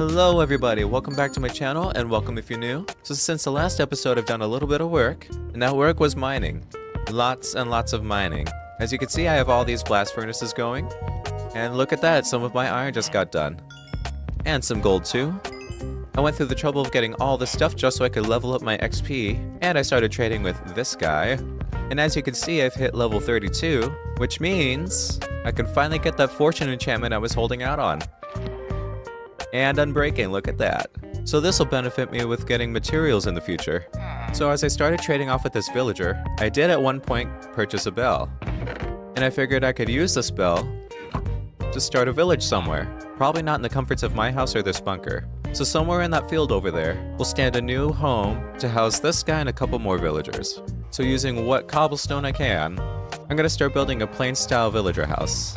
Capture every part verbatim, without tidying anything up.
Hello everybody, welcome back to my channel and welcome if you're new. So since the last episode I've done a little bit of work, and that work was mining. Lots and lots of mining. As you can see I have all these blast furnaces going, and look at that, some of my iron just got done. And some gold too. I went through the trouble of getting all this stuff just so I could level up my X P, and I started trading with this guy. And as you can see I've hit level thirty-two, which means I can finally get that fortune enchantment I was holding out on. And unbreaking, look at that. So this will benefit me with getting materials in the future. So as I started trading off with this villager, I did at one point purchase a bell. And I figured I could use this bell to start a village somewhere. Probably not in the comforts of my house or this bunker. So somewhere in that field over there will stand a new home to house this guy and a couple more villagers. So using what cobblestone I can, I'm gonna start building a plain style villager house.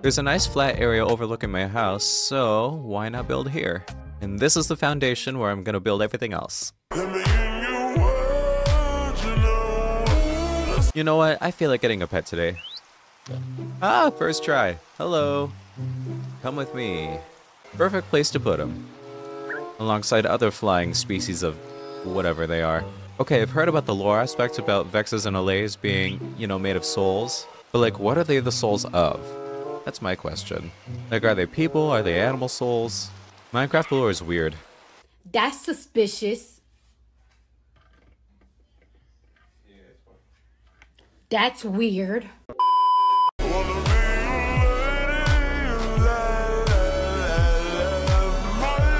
There's a nice flat area overlooking my house, so why not build here? And this is the foundation where I'm gonna build everything else. You know what? I feel like getting a pet today. Ah, first try. Hello. Come with me. Perfect place to put him. Alongside other flying species of whatever they are. Okay, I've heard about the lore aspect about vexes and allays being, you know, made of souls. But like, what are they the souls of? That's my question. Like, are they people? Are they animal souls? Minecraft lore is weird. That's suspicious. That's weird.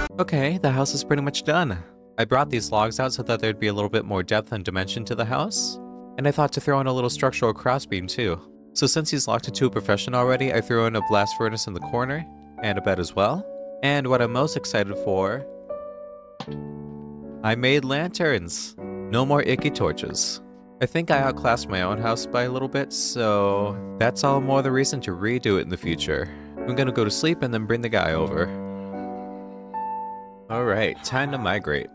Okay, the house is pretty much done. I brought these logs out so that there'd be a little bit more depth and dimension to the house. And I thought to throw in a little structural crossbeam too. So since he's locked into a profession already, I threw in a blast furnace in the corner, and a bed as well. And what I'm most excited for, I made lanterns. No more icky torches. I think I outclassed my own house by a little bit, so that's all more the reason to redo it in the future. I'm gonna go to sleep and then bring the guy over. Alright, time to migrate.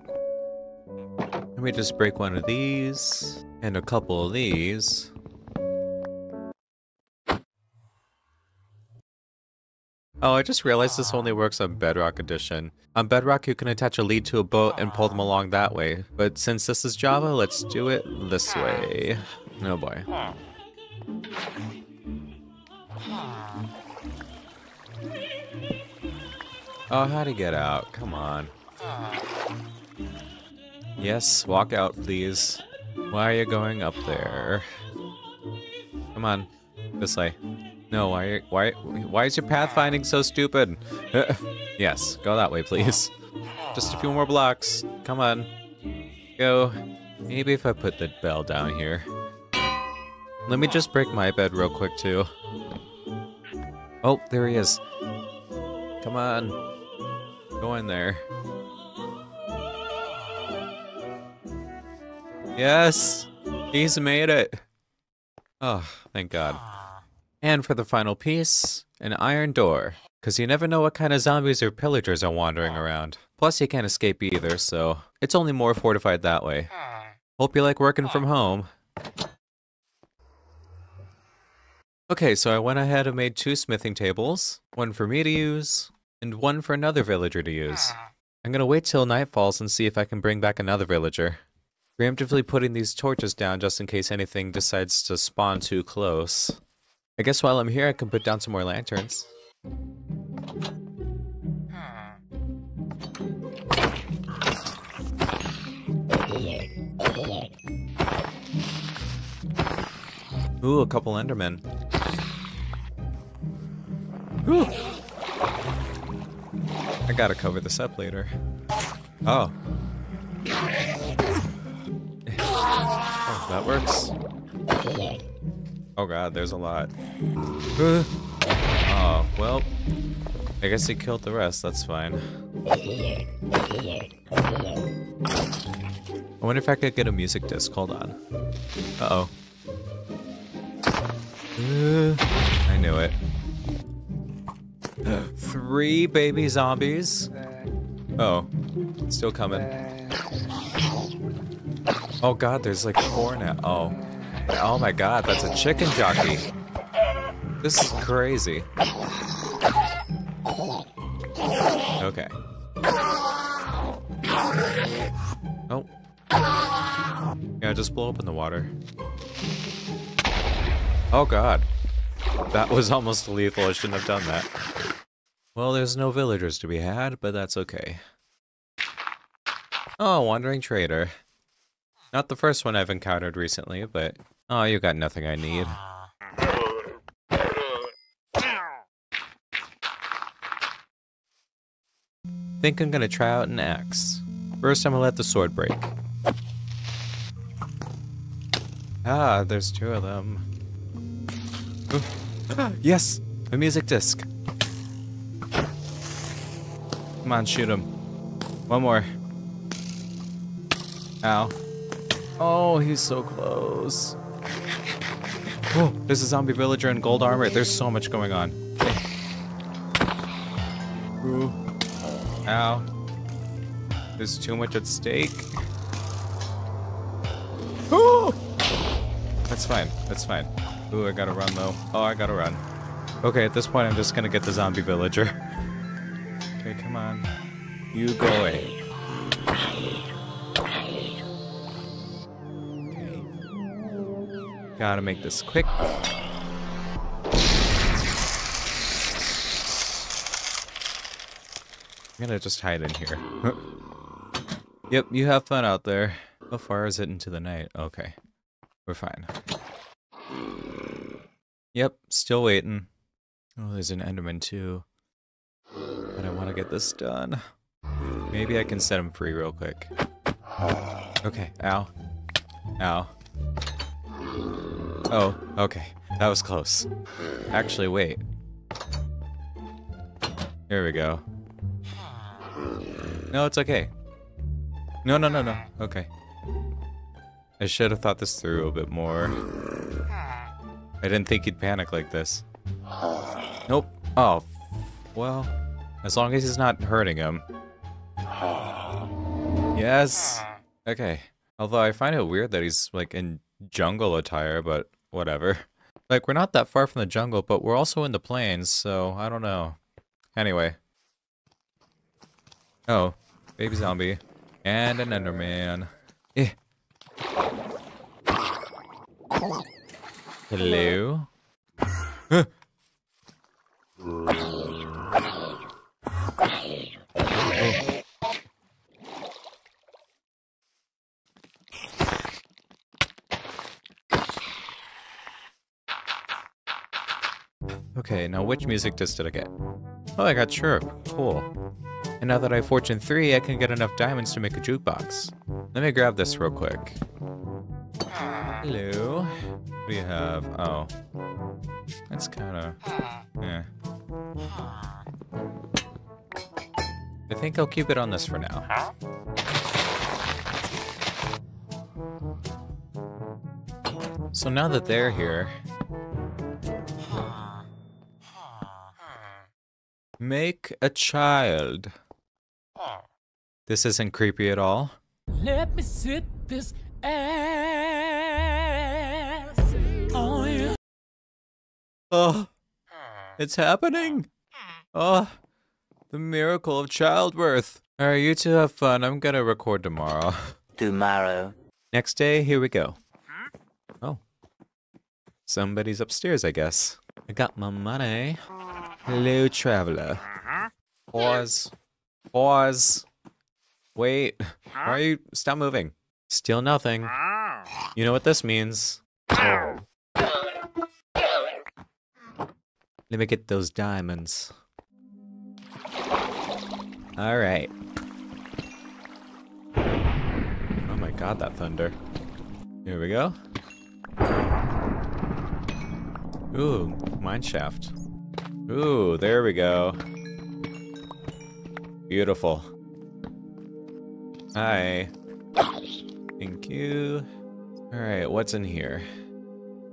Let me just break one of these, and a couple of these. Oh, I just realized this only works on Bedrock Edition. On Bedrock, you can attach a lead to a boat and pull them along that way. But since this is Java, let's do it this way. Oh boy. Oh, how to get out? Come on. Yes, walk out, please. Why are you going up there? Come on, this way. No, why, why, why is your pathfinding so stupid? Yes, go that way, please. Just a few more blocks. Come on. Go. Maybe if I put the bell down here. Let me just break my bed real quick, too. Oh, there he is. Come on. Go in there. Yes! He's made it! Oh, thank God. And for the final piece, an iron door. Cause you never know what kind of zombies or pillagers are wandering around. Plus you can't escape either, so it's only more fortified that way. Hope you like working from home. Okay, so I went ahead and made two smithing tables. One for me to use, and one for another villager to use. I'm gonna wait till night falls and see if I can bring back another villager. Preemptively putting these torches down just in case anything decides to spawn too close. I guess while I'm here, I can put down some more lanterns. Ooh, a couple Endermen. Ooh. I gotta cover this up later. Oh. Oh, that works. Oh god, there's a lot. Uh, oh, well, I guess he killed the rest, that's fine. I wonder if I could get a music disc, hold on. Uh-oh. Uh, I knew it. Three baby zombies? Oh, still coming. Oh god, there's like four now. Oh. Oh my god, that's a chicken jockey. This is crazy. Okay. Oh. Yeah, just blow up in the water. Oh god. That was almost lethal. I shouldn't have done that. Well, there's no villagers to be had, but that's okay. Oh, wandering trader. Not the first one I've encountered recently, but... Oh, you got nothing I need. Think I'm gonna try out an axe. First, I'm gonna let the sword break. Ah, there's two of them. Yes! A music disc! Come on, shoot him. One more. Ow. Oh, he's so close. Oh, there's a zombie villager in gold armor. There's so much going on. Ooh. Ow. There's too much at stake. Ooh! That's fine. That's fine. Ooh, I gotta run, though. Oh, I gotta run. Okay, at this point, I'm just gonna get the zombie villager. Okay, come on. You go away. Gotta make this quick. I'm gonna just hide in here. Yep, you have fun out there. How far is it into the night? Okay. We're fine. Yep, still waiting. Oh, there's an Enderman too. But I want to get this done. Maybe I can set him free real quick. Okay, ow. Ow. Oh, okay. That was close. Actually, wait. Here we go. No, it's okay. No, no, no, no. Okay. I should have thought this through a bit more. I didn't think he'd panic like this. Nope. Oh, well. As long as he's not hurting him. Yes. Okay. Although I find it weird that he's like in jungle attire, but whatever. Like, we're not that far from the jungle, but we're also in the plains, so I don't know. Anyway. Oh, baby zombie. And an Enderman. Eh. Hello? Huh. Oh. Okay, now which music disc did I get? Oh, I got Chirp. Cool. And now that I have Fortune three, I can get enough diamonds to make a jukebox. Let me grab this real quick. Hello. What do you have? Oh. That's kind of... Eh. I think I'll keep it on this for now. So now that they're here... Make a child. This isn't creepy at all. Let me sit this ass on you. Oh, it's happening. Oh, the miracle of childbirth. All right, you two have fun. I'm gonna record tomorrow. Tomorrow. Next day, here we go. Oh, somebody's upstairs, I guess. I got my money. Hello, traveler. Pause. Pause. Wait. Why are you... Stop moving. Still nothing. You know what this means. Oh. Let me get those diamonds. Alright. Oh my god, that thunder. Here we go. Ooh, mineshaft. Ooh, there we go. Beautiful. Hi. Thank you. Alright, what's in here?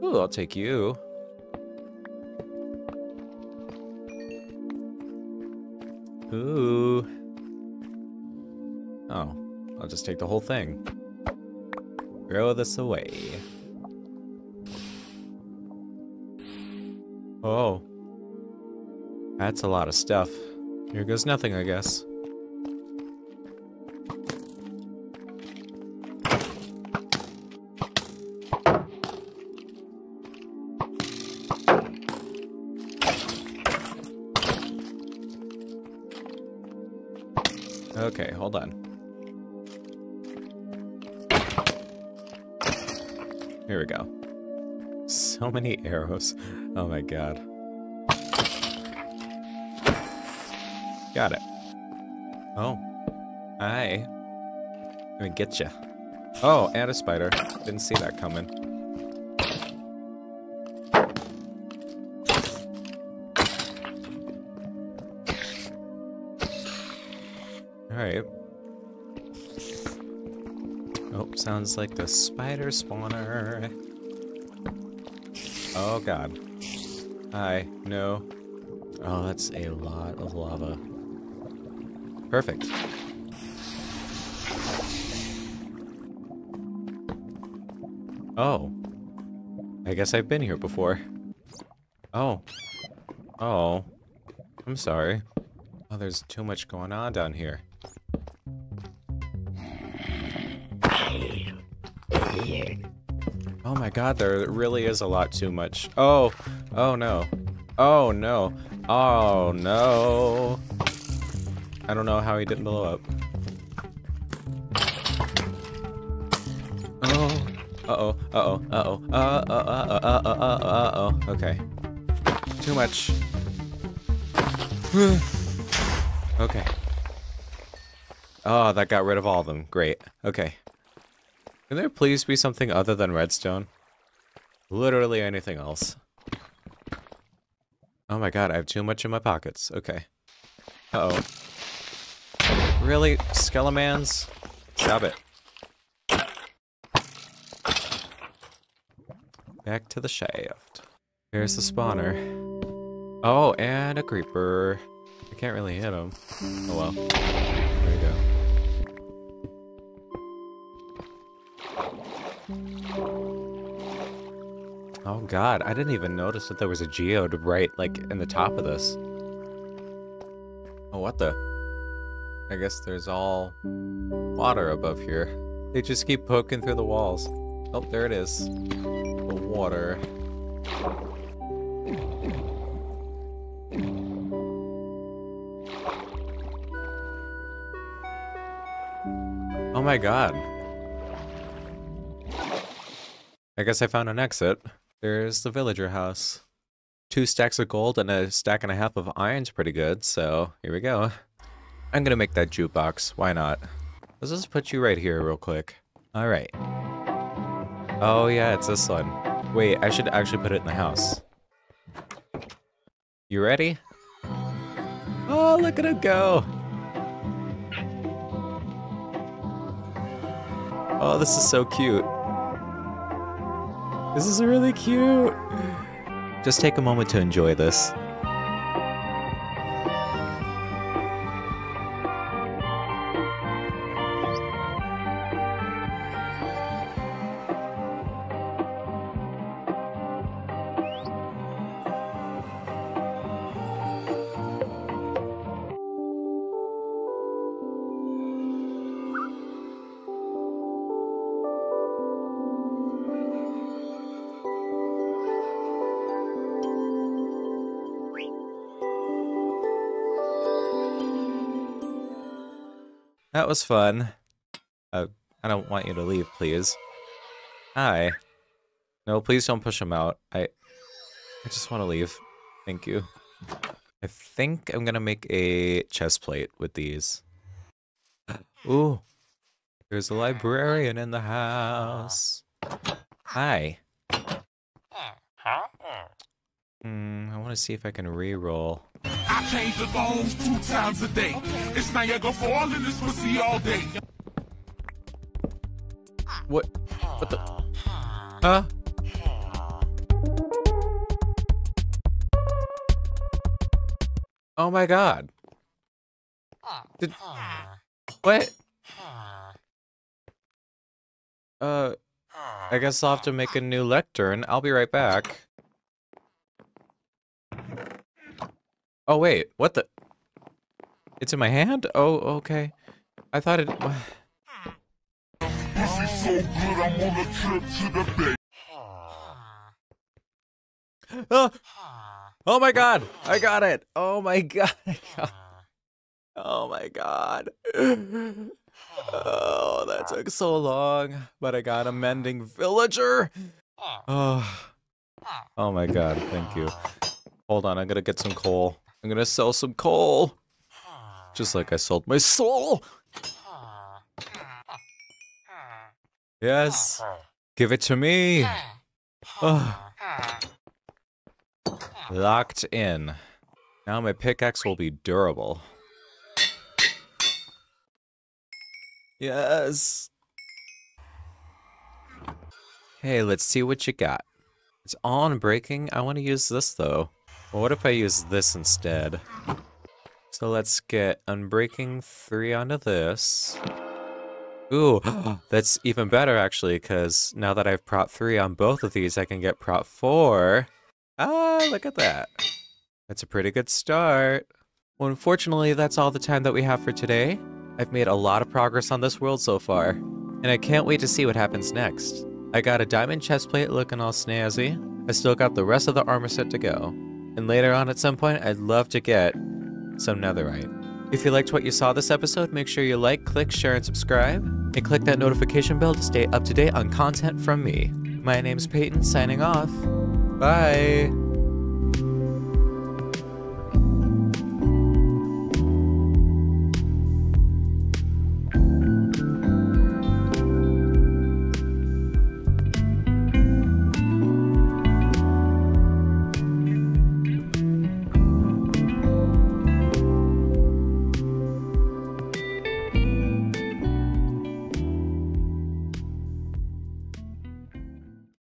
Ooh, I'll take you. Ooh. Oh, I'll just take the whole thing. Throw this away. Oh. That's a lot of stuff. Here goes nothing, I guess. Okay, hold on. Here we go. So many arrows. Oh my god. Got it. Oh. Hi. Let me get ya. Oh, add a spider. Didn't see that coming. Alright. Oh, sounds like the spider spawner. Oh god. Hi. No. Oh, that's a lot of lava. Perfect. Oh. I guess I've been here before. Oh. Oh. I'm sorry. Oh, there's too much going on down here. Oh my god, there really is a lot too much. Oh. Oh no. Oh no. Oh no. I don't know how he didn't blow up. Oh. Uh-oh. Uh-oh. Uh-oh. Uh-oh. Uh-oh. Uh-oh. Uh-oh. Uh-oh. Okay. Too much. Okay. Oh, that got rid of all of them. Great. Okay. Can there please be something other than redstone? Literally anything else. Oh my god, I have too much in my pockets. Okay. Uh-oh. Really? Skelemans? Stop it. Back to the shaft. There's the spawner. Oh, and a creeper. I can't really hit him. Oh well. There you go. Oh god, I didn't even notice that there was a geode right, like, in the top of this. Oh, what the... I guess there's all water above here. They just keep poking through the walls. Oh, there it is. The water. Oh my god. I guess I found an exit. There's the villager house. Two stacks of gold and a stack and a half of iron's pretty good, so here we go. I'm gonna make that jukebox. Why not? Let's just put you right here real quick. All right. Oh yeah, it's this one. Wait, I should actually put it in the house. You ready? Oh, look at it go. Oh, this is so cute. This is really cute. Just take a moment to enjoy this. That was fun. Uh, I don't want you to leave, please. Hi. No, please don't push him out. I I just want to leave. Thank you. I think I'm going to make a chest plate with these. Ooh. There's a librarian in the house. Hi. Hmm, I want to see if I can re-roll. I change the bones two times a day. Okay. It's Niagara Falls and it's pussy all day. What? What the? Huh? Oh my god. Did... What? Uh, I guess I'll have to make a new lectern. I'll be right back. Oh, wait, what the? It's in my hand? Oh, okay. I thought it... Oh, oh my god! I got it! Oh my god! I got... Oh my god. Oh, that took so long, but I got a mending villager. Oh, oh my god, thank you. Hold on, I'm gonna get some coal. I'm gonna sell some coal. Just like I sold my soul. Yes, give it to me. Oh. Locked in. Now my pickaxe will be durable. Yes. Hey, let's see what you got. It's on breaking. I want to use this though. Well, what if I use this instead? So let's get unbreaking three onto this. Ooh, that's even better actually, because now that I've prop three on both of these, I can get prop four. Ah, look at that. That's a pretty good start. Well, unfortunately, that's all the time that we have for today. I've made a lot of progress on this world so far, and I can't wait to see what happens next. I got a diamond chestplate looking all snazzy. I still got the rest of the armor set to go. And later on at some point, I'd love to get some netherite. If you liked what you saw this episode, make sure you like, click, share, and subscribe. And click that notification bell to stay up to date on content from me. My name's Peyton, signing off. Bye!